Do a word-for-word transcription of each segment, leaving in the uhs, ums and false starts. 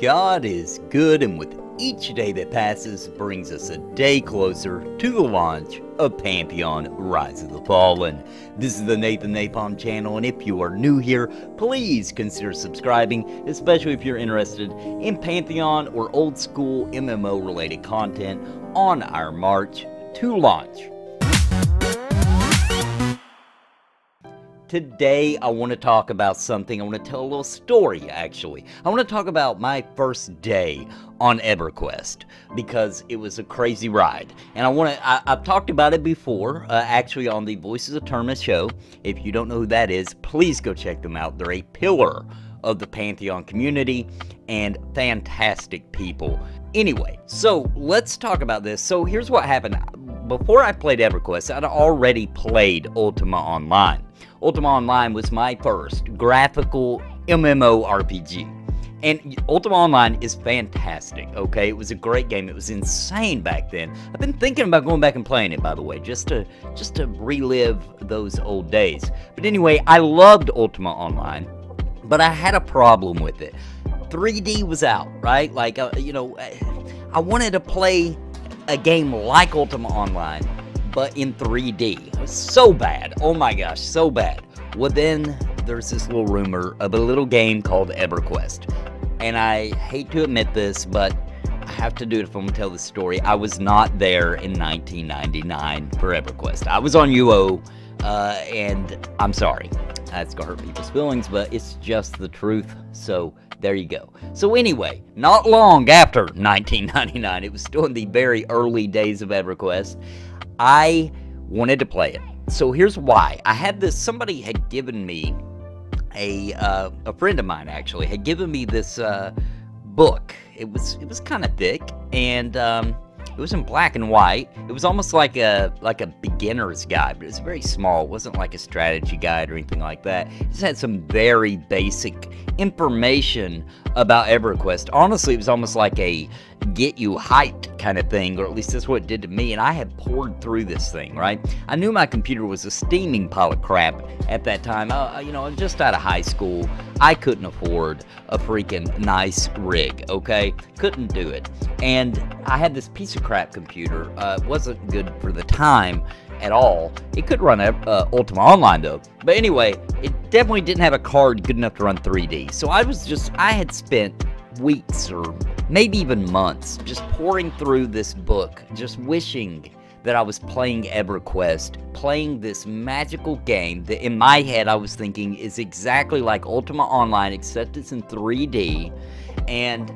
God is good, and with each day that passes brings us a day closer to the launch of Pantheon Rise of the Fallen. This is the Nathan Napalm channel, and if you are new here, please consider subscribing, especially if you're interested in Pantheon or old school M M O related content on our march to launch. Today, I want to talk about something. I want to tell a little story, actually. I want to talk about my first day on EverQuest, because it was a crazy ride. And I want to, I, I've talked about it before, uh, actually on the Voices of Terminus show. If you don't know who that is, please go check them out. They're a pillar of the Pantheon community and fantastic people. Anyway, so let's talk about this. So here's what happened. Before I played EverQuest, I'd already played Ultima Online. Ultima Online was my first graphical MMORPG. And Ultima Online is fantastic, okay? It was a great game. It was insane back then. I've been thinking about going back and playing it, by the way, just to just to relive those old days. But anyway, I loved Ultima Online, but I had a problem with it. three D was out, right? Like, uh, you know, I wanted to play a game like Ultima Online, but in three D. It was so bad. Oh my gosh, so bad. Well, then there's this little rumor of a little game called EverQuest. And I hate to admit this, but I have to do it if I'm gonna tell this story. I was not there in nineteen ninety-nine for EverQuest. I was on U O, uh, and I'm sorry. That's gonna hurt people's feelings, but it's just the truth. So there you go. So anyway, not long after nineteen ninety-nine, it was still in the very early days of EverQuest, I wanted to play it. So here's why. I had this, somebody had given me, a uh, a friend of mine actually, had given me this uh, book. It was it was kind of thick, and um, it was in black and white. It was almost like a like a beginner's guide, but it was very small. It wasn't like a strategy guide or anything like that. It just had some very basic information about EverQuest. Honestly, it was almost like a get you hyped kind of thing, or at least that's what it did to me, and I had poured through this thing, right? I knew my computer was a steaming pile of crap at that time. I, you know, just out of high school, I couldn't afford a freaking nice rig, okay? Couldn't do it. And I had this piece of crap computer. Uh, wasn't good for the time at all. It could run uh, Ultima Online though. But anyway, it definitely didn't have a card good enough to run three D. So I was just, I had spent weeks or maybe even months just pouring through this book, just wishing that I was playing EverQuest, playing this magical game that in my head I was thinking is exactly like Ultima Online, except it's in three D. And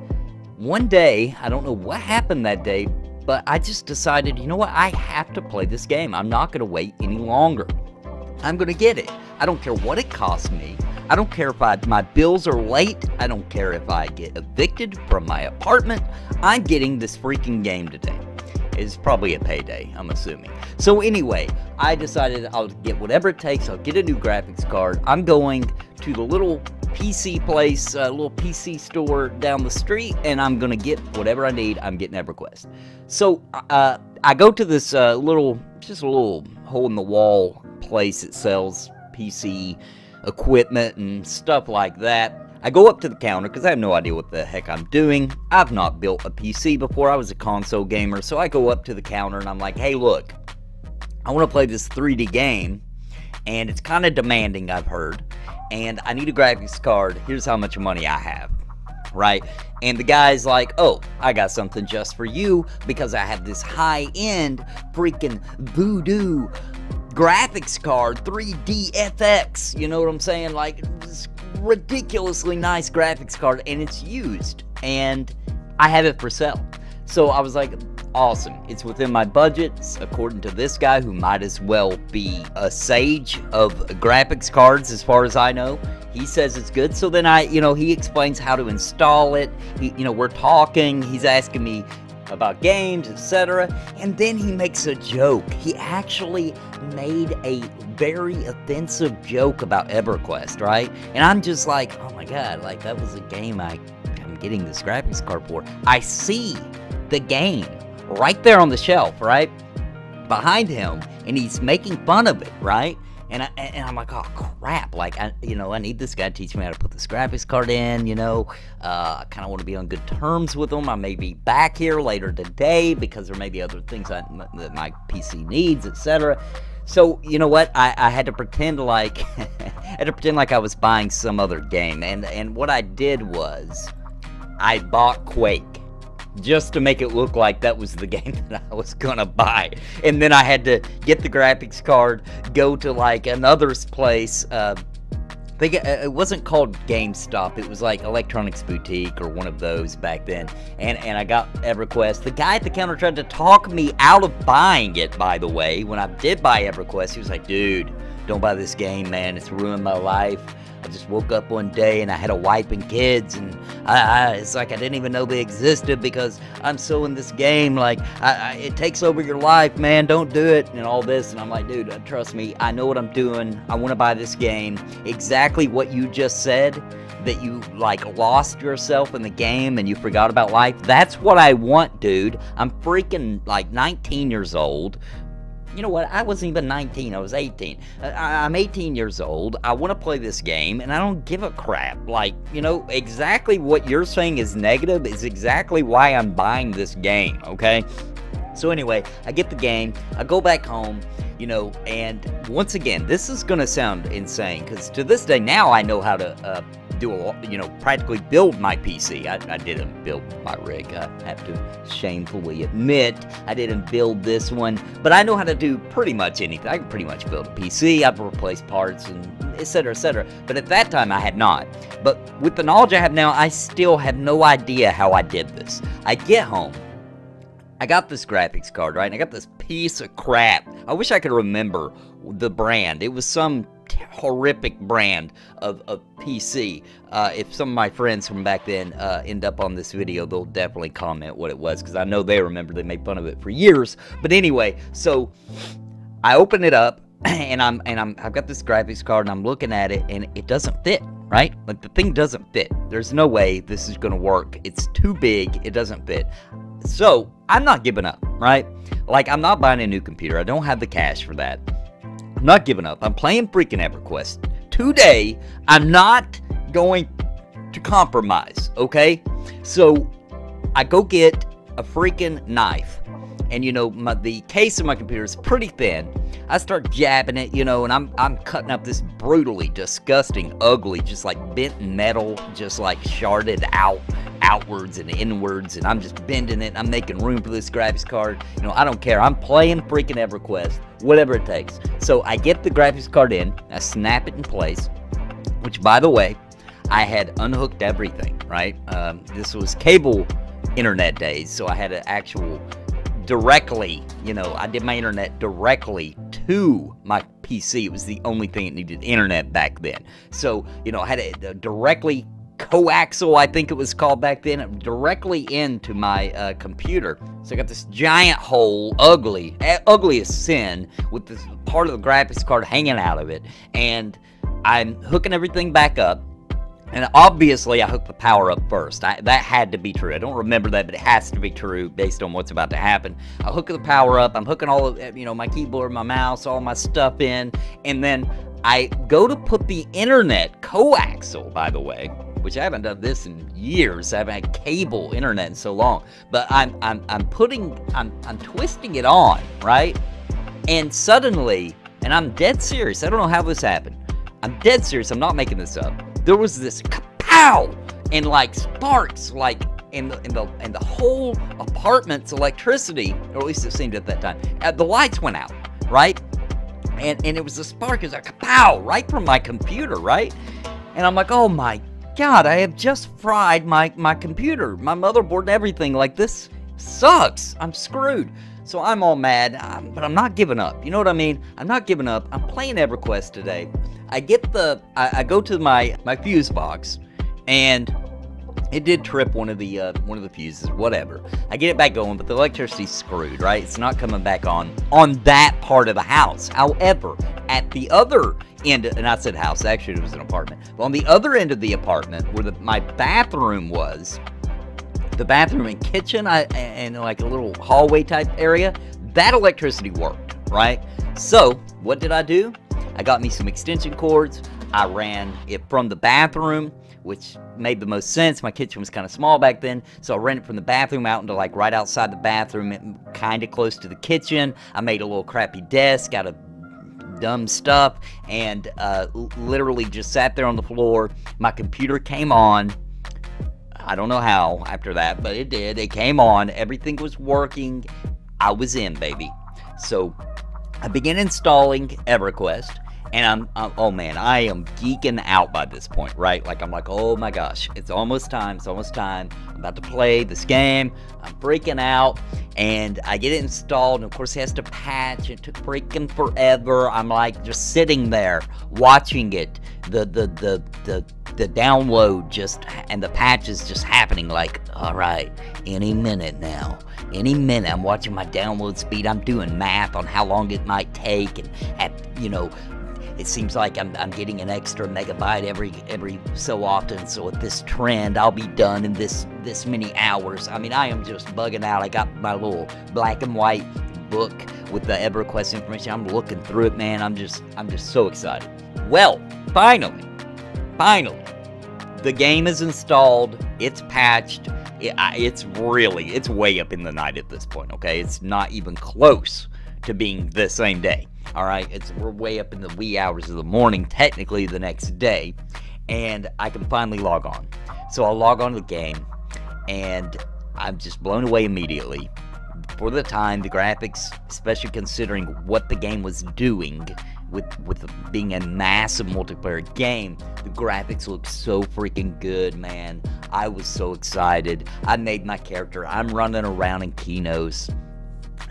one day, I don't know what happened that day, but I just decided, you know what, I have to play this game. I'm not gonna wait any longer. I'm gonna get it. I don't care what it costs me. I don't care if I, my bills are late. I don't care if I get evicted from my apartment. I'm getting this freaking game today. It's probably a payday, I'm assuming. So anyway, I decided I'll get whatever it takes. I'll get a new graphics card. I'm going to the little P C place, uh, little P C store down the street, and I'm gonna get whatever I need. I'm getting EverQuest. So uh, I go to this uh, little, just a little hole in the wall place that sells P C equipment and stuff like that. I go up to the counter because I have no idea what the heck I'm doing. I've not built a P C before. I was a console gamer, so I go up to the counter and I'm like, hey, look, I want to play this three D game, and it's kind of demanding, I've heard, and I need a graphics card. Here's how much money I have, right? And the guy's like, oh, I got something just for you, because I have this high-end freaking Voodoo graphics card, three D F X, you know what I'm saying? Like, this ridiculously nice graphics card, and it's used, and I have it for sale. So I was like, awesome, it's within my budgets, according to this guy, who might as well be a sage of graphics cards as far as I know. He says it's good. So then I, you know, he explains how to install it. He, you know, we're talking, he's asking me about games, et cetera. And then he makes a joke. He actually made a very offensive joke about EverQuest, right? And I'm just like, oh my God, like that was a game I, I'm getting this graphics card for. I see the game right there on the shelf, right? Behind him, and he's making fun of it, right? And, I, and I'm like, oh, crap, like, I, you know, I need this guy to teach me how to put this graphics card in, you know. Uh, I kind of want to be on good terms with him. I may be back here later today because there may be other things I, that my P C needs, et cetera. So, you know what, I, I had to pretend like, I had to pretend like I was buying some other game. And, and what I did was, I bought Quake. Just to make it look like that was the game that I was gonna buy, and then I had to get the graphics card, go to like another place. Uh, I think it, it wasn't called GameStop; it was like Electronics Boutique or one of those back then. And and I got EverQuest. The guy at the counter tried to talk me out of buying it. By the way, when I did buy EverQuest, he was like, "Dude, don't buy this game, man. It's ruined my life. I just woke up one day and I had a wife and kids, and I, I, it's like I didn't even know they existed because I'm so in this game. Like, I, I, it takes over your life, man. Don't do it," and all this. And I'm like, dude, trust me. I know what I'm doing. I want to buy this game. Exactly what you just said, that you, like, lost yourself in the game and you forgot about life. That's what I want, dude. I'm freaking, like, nineteen years old. You know what, I wasn't even nineteen, I was eighteen. I, I'm eighteen years old, I want to play this game, and I don't give a crap. Like, you know, exactly what you're saying is negative is exactly why I'm buying this game, okay? So anyway, I get the game, I go back home, you know, and once again, this is going to sound insane, because to this day now I know how to uh, do, a, you know, practically build my P C. I, I didn't build my rig, I have to shamefully admit I didn't build this one, but I know how to do pretty much anything. I can pretty much build a P C, I've replaced parts, and etc, et cetera. But at that time I had not. But with the knowledge I have now, I still have no idea how I did this. I get home. I got this graphics card, right? And I got this piece of crap. I wish I could remember the brand. It was some horrific brand of, of P C. Uh, if some of my friends from back then uh, end up on this video, they'll definitely comment what it was, because I know they remember. They made fun of it for years. But anyway, so I open it up, and I'm and I'm I've got this graphics card, and I'm looking at it, and it doesn't fit. Right? Like, the thing doesn't fit. There's no way this is going to work. It's too big. It doesn't fit. So I'm not giving up, right? Like, I'm not buying a new computer. I don't have the cash for that. I'm not giving up. I'm playing freaking EverQuest. Today, I'm not going to compromise, okay? So I go get a freaking knife. And, you know, my, the case of my computer is pretty thin. I start jabbing it, you know, and I'm, I'm cutting up this brutally disgusting, ugly, just like bent metal, just like sharded out, outwards and inwards, and I'm just bending it. I'm making room for this graphics card. You know, I don't care. I'm playing freaking EverQuest, whatever it takes. So I get the graphics card in, I snap it in place, which, by the way, I had unhooked everything, right? Um, this was cable internet days, so I had an actual... directly, you know, I did my internet directly to my P C. It was the only thing that needed internet back then. So, you know, I had a, a directly coaxial, I think it was called back then, directly into my uh, computer. So I got this giant hole, ugly, uh, ugly as sin, with this part of the graphics card hanging out of it. And I'm hooking everything back up. And obviously, I hooked the power up first. I, that had to be true. I don't remember that, but it has to be true based on what's about to happen. I hook the power up. I'm hooking all of, you know, my keyboard, my mouse, all my stuff in. And then I go to put the internet coaxial, by the way, which I haven't done this in years. I haven't had cable internet in so long. But I'm, I'm, I'm putting, I'm, I'm twisting it on, right? And suddenly, and I'm dead serious. I don't know how this happened. I'm dead serious. I'm not making this up. There was this kapow, and like sparks, like in the in the in the whole apartment's electricity, or at least it seemed at that time. Uh, the lights went out, right? And and it was a spark, it was a kapow, right from my computer, right? And I'm like, oh my god, I have just fried my my computer, my motherboard, and everything. Like, this sucks. I'm screwed. So I'm all mad, um, but I'm not giving up. You know what I mean? I'm not giving up. I'm playing EverQuest today. I get the, I, I go to my, my fuse box, and it did trip one of the, uh, one of the fuses, whatever. I get it back going, but the electricity's screwed, right? It's not coming back on, on that part of the house. However, at the other end, and I said house, actually it was an apartment, but on the other end of the apartment, where the, my bathroom was, the bathroom and kitchen, I, and like a little hallway type area, that electricity worked, right? So, what did I do? I got me some extension cords. I ran it from the bathroom, which made the most sense. My kitchen was kind of small back then, so I ran it from the bathroom out into like right outside the bathroom, kind of close to the kitchen. I made a little crappy desk out of dumb stuff and uh, literally just sat there on the floor. My computer came on. I don't know how after that, but it did. It came on. Everything was working. I was in, baby. So I began installing EverQuest. And I'm, I'm, oh man, I am geeking out by this point, right? Like, I'm like, oh my gosh, it's almost time, it's almost time. I'm about to play this game. I'm freaking out. And I get it installed, and of course it has to patch. It took freaking forever. I'm like just sitting there watching it. The, the, the, the, the download just, and the patch is just happening like, all right, any minute now. Any minute, I'm watching my download speed. I'm doing math on how long it might take and, at, you know, it seems like I'm, I'm getting an extra megabyte every every so often. So with this trend, I'll be done in this this many hours. I mean, I am just bugging out. I got my little black and white book with the EverQuest information. I'm looking through it, man. I'm just I'm just so excited. Well, finally, finally, the game is installed. It's patched. It, I, it's really it's way up in the night at this point. Okay, it's not even close to being the same day. All right, it's we're way up in the wee hours of the morning, technically the next day, and I can finally log on. So I'll log on to the game, and I'm just blown away immediately. For the time, the graphics, especially considering what the game was doing, with, with being a massive multiplayer game, the graphics looked so freaking good, man. I was so excited. I made my character. I'm running around in Qeynos.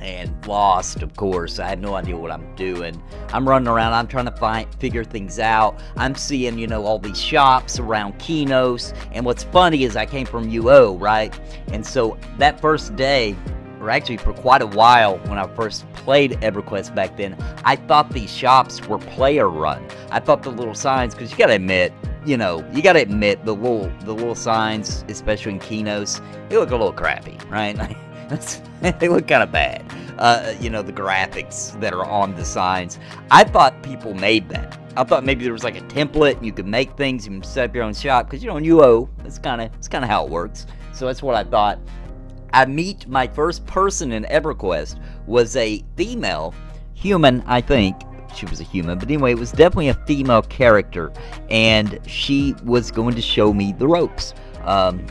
And lost, of course. I have no idea what I'm doing. I'm running around. I'm trying to find, figure things out. I'm seeing, you know, all these shops around Qeynos. And what's funny is I came from U O, right? And so that first day, or actually for quite a while when I first played EverQuest back then, I thought these shops were player run. I thought the little signs, because you got to admit, you know, you gotta admit the little the little signs, especially in Qeynos, they look a little crappy, right? They look kind of bad. Uh, you know, the graphics that are on the signs. I thought people made that. I thought maybe there was like a template and you could make things and set up your own shop. Because, you know, in U O, that's kind of that's kind of how it works. So that's what I thought. I meet my first person in EverQuest was a female human, I think. She was a human. But anyway, it was definitely a female character. And she was going to show me the ropes. Um,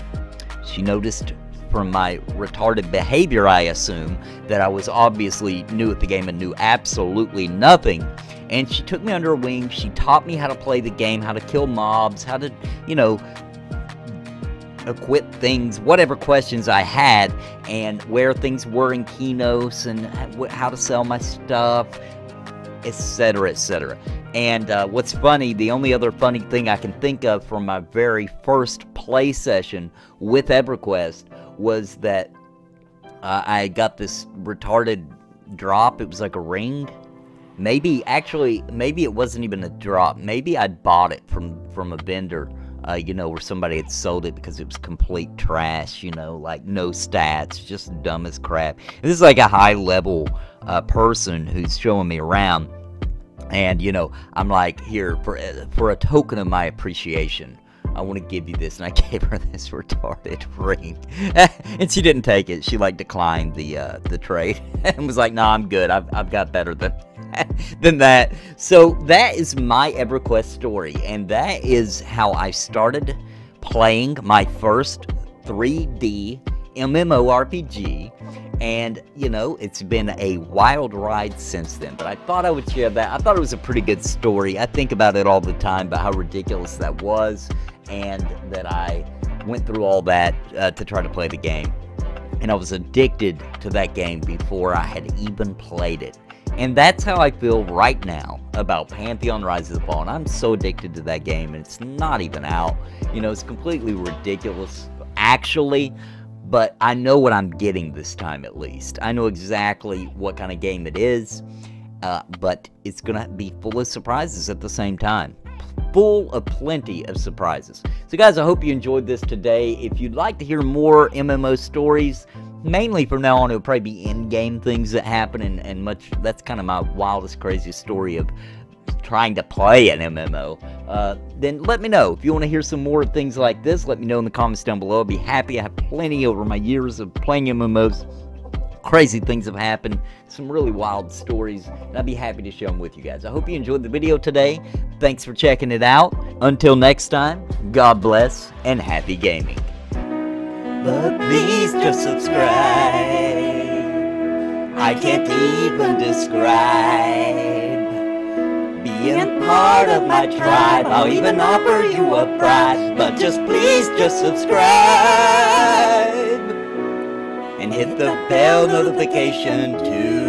she noticed from my retarded behavior, I assume, that I was obviously new at the game and knew absolutely nothing. And she took me under her wing. She taught me how to play the game, how to kill mobs, how to, you know, equip things, whatever questions I had, and where things were in Qeynos, and how to sell my stuff, etc, et cetera. And uh, what's funny, the only other funny thing I can think of from my very first play session with EverQuest was that uh, I got this retarded drop. It was like a ring. Maybe, actually, maybe it wasn't even a drop. Maybe I bought it from, from a vendor, uh, you know, where somebody had sold it because it was complete trash, you know, like no stats, just dumb as crap. And this is like a high-level uh, person who's showing me around. And, you know, I'm like, here, for, for a token of my appreciation, I want to give you this. And I gave her this retarded ring. And she didn't take it. She, like, declined the uh, the trade and was like, no, nah, I'm good. I've, I've got better than, than that. So that is my EverQuest story. And that is how I started playing my first three D MMORPG. And, you know, it's been a wild ride since then. But I thought I would share that. I thought it was a pretty good story. I think about it all the time, about how ridiculous that was. And that I went through all that uh, to try to play the game. And I was addicted to that game before I had even played it. And that's how I feel right now about Pantheon Rise of the Fallen. I'm so addicted to that game, and it's not even out. You know, it's completely ridiculous, actually. But I know what I'm getting this time, at least. I know exactly what kind of game it is, uh, but it's going to be full of surprises at the same time. Full of plenty of surprises. So, guys, I hope you enjoyed this today. If you'd like to hear more M M O stories, mainly from now on, it'll probably be in-game things that happen, and, and much. That's kind of my wildest, craziest story of trying to play an M M O, uh, then let me know. If you want to hear some more things like this, let me know in the comments down below. I'll be happy. I have plenty over my years of playing M M Os. Crazy things have happened, some really wild stories, and I'd be happy to share them with you guys. I hope you enjoyed the video today. Thanks for checking it out. Until next time, God bless and happy gaming. But please just subscribe. I can't even describe being part of my tribe. I'll even offer you a prize. But just please just subscribe and hit the bell notification too.